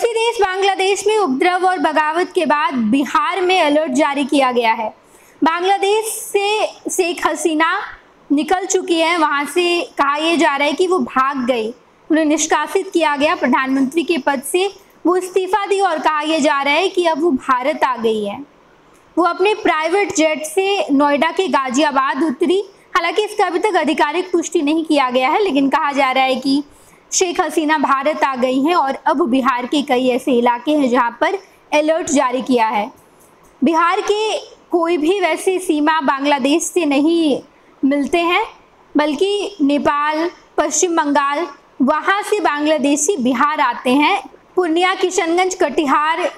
पड़ोसी देश बांग्लादेश में उपद्रव और बगावत के बाद बिहार में अलर्ट जारी किया गया है। बांग्लादेश से शेख हसीना निकल चुकी हैं, वहां से कहा यह जा रहा है कि वो भाग गई, उन्हें निष्कासित किया गया प्रधानमंत्री के पद से, वो इस्तीफा दी और कहा यह जा रहा है कि अब वो भारत आ गई है। वो अपने प्राइवेट जेट से नोएडा के गाजियाबाद उतरी, हालांकि इसका अभी तक आधिकारिक पुष्टि नहीं किया गया है, लेकिन कहा जा रहा है कि शेख हसीना भारत आ गई हैं और अब बिहार के कई ऐसे इलाके हैं जहां पर अलर्ट जारी किया है। बिहार के कोई भी वैसी सीमा बांग्लादेश से नहीं मिलते हैं, बल्कि नेपाल, पश्चिम बंगाल, वहाँ से बांग्लादेशी बिहार आते हैं। पूर्णिया, किशनगंज, कटिहार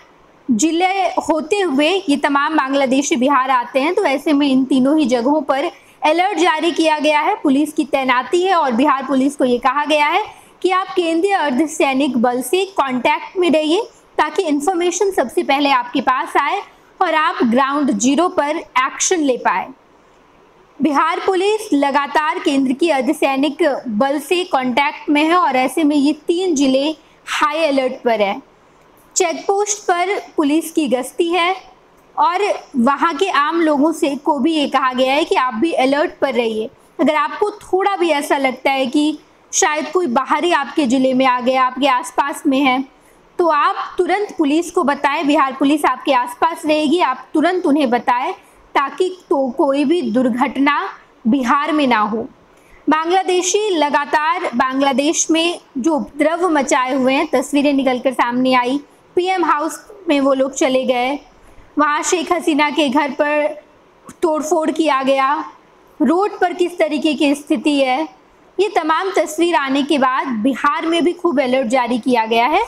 जिले होते हुए ये तमाम बांग्लादेशी बिहार आते हैं, तो ऐसे में इन तीनों ही जगहों पर अलर्ट जारी किया गया है। पुलिस की तैनाती है और बिहार पुलिस को ये कहा गया है कि आप केंद्रीय अर्धसैनिक बल से कांटेक्ट में रहिए ताकि इन्फॉर्मेशन सबसे पहले आपके पास आए और आप ग्राउंड जीरो पर एक्शन ले पाए। बिहार पुलिस लगातार केंद्र की अर्धसैनिक बल से कांटेक्ट में है और ऐसे में ये तीन जिले हाई अलर्ट पर है। चेक पोस्ट पर पुलिस की गश्ती है और वहाँ के आम लोगों से को भी ये कहा गया है कि आप भी अलर्ट पर रहिए। अगर आपको थोड़ा भी ऐसा लगता है कि शायद कोई बाहरी आपके ज़िले में आ गया, आपके आसपास में है, तो आप तुरंत पुलिस को बताएं। बिहार पुलिस आपके आसपास रहेगी, आप तुरंत उन्हें बताएं ताकि तो कोई भी दुर्घटना बिहार में ना हो। बांग्लादेशी लगातार बांग्लादेश में जो उपद्रव मचाए हुए हैं, तस्वीरें निकलकर सामने आई। पीएम हाउस में वो लोग चले गए, वहाँ शेख हसीना के घर पर तोड़फोड़ किया गया, रोड पर किस तरीके की स्थिति है, ये तमाम तस्वीर आने के बाद बिहार में भी खूब अलर्ट जारी किया गया है।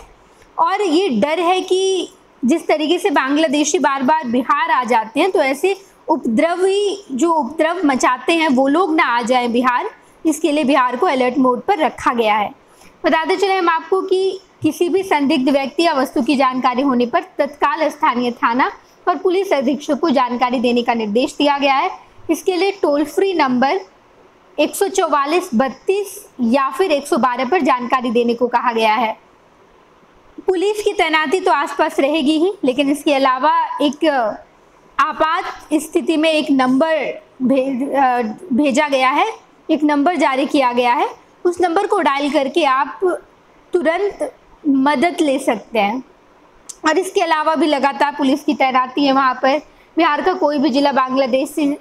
और ये डर है कि जिस तरीके से बांग्लादेशी बार बार बिहार आ जाते हैं, तो ऐसे उपद्रवी जो उपद्रव मचाते हैं वो लोग ना आ जाए बिहार, इसके लिए बिहार को अलर्ट मोड पर रखा गया है। बताते चले हम आपको कि किसी भी संदिग्ध व्यक्ति या वस्तु की जानकारी होने पर तत्काल स्थानीय थाना और पुलिस अधीक्षक को जानकारी देने का निर्देश दिया गया है। इसके लिए टोल फ्री नंबर 144-32 या फिर 112 पर जानकारी देने को कहा गया है। पुलिस की तैनाती तो आसपास रहेगी ही, लेकिन इसके अलावा एक आपात स्थिति में एक नंबर भेजा गया है, एक नंबर जारी किया गया है, उस नंबर को डायल करके आप तुरंत मदद ले सकते हैं। और इसके अलावा भी लगातार पुलिस की तैनाती है वहाँ पर। बिहार का कोई भी जिला बांग्लादेश से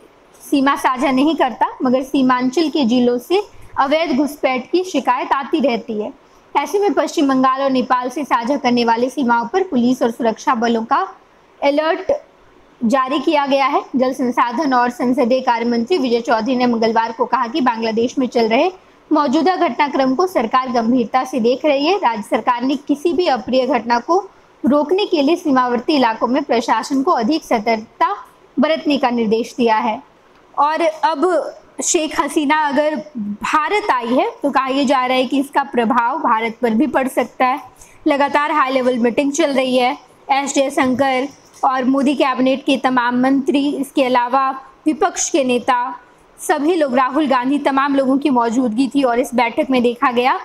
सीमा साझा नहीं करता, मगर सीमांचल के जिलों से अवैध घुसपैठ की शिकायत आती रहती है। ऐसे में पश्चिम बंगाल और नेपाल से साझा करने वाली सीमाओं पर पुलिस और सुरक्षा बलों का अलर्ट जारी किया गया है। जल संसाधन और संसदीय कार्य मंत्री विजय चौधरी ने मंगलवार को कहा कि बांग्लादेश में चल रहे मौजूदा घटनाक्रम को सरकार गंभीरता से देख रही है। राज्य सरकार ने किसी भी अप्रिय घटना को रोकने के लिए सीमावर्ती इलाकों में प्रशासन को अधिक सतर्कता बरतने का निर्देश दिया है। और अब शेख हसीना अगर भारत आई है तो कहा यह जा रहा है कि इसका प्रभाव भारत पर भी पड़ सकता है। लगातार हाई लेवल मीटिंग चल रही है, एस जयशंकर और मोदी कैबिनेट के तमाम मंत्री, इसके अलावा विपक्ष के नेता, सभी लोग, राहुल गांधी, तमाम लोगों की मौजूदगी थी। और इस बैठक में देखा गया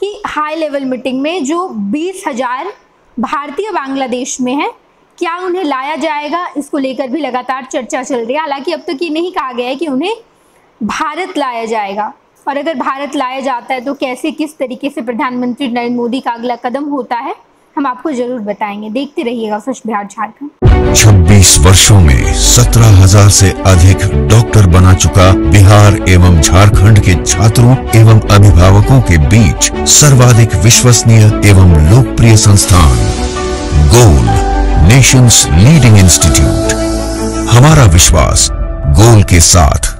कि हाई लेवल मीटिंग में जो 20,000 भारतीय बांग्लादेश में हैं, क्या उन्हें लाया जाएगा, इसको लेकर भी लगातार चर्चा चल रही है। हालांकि अब तक ये नहीं कहा गया है कि उन्हें भारत लाया जाएगा, और अगर भारत लाया जाता है तो कैसे, किस तरीके से प्रधानमंत्री नरेंद्र मोदी का अगला कदम होता है, हम आपको जरूर बताएंगे। देखते रहिएगा स्वच्छ बिहार झारखंड। 26 वर्षों में 17,000 से अधिक डॉक्टर बना चुका बिहार एवं झारखंड के छात्रों एवं अभिभावकों के बीच सर्वाधिक विश्वसनीय एवं लोकप्रिय संस्थान गोल, नेशंस लीडिंग इंस्टीट्यूट। हमारा विश्वास गोल के साथ।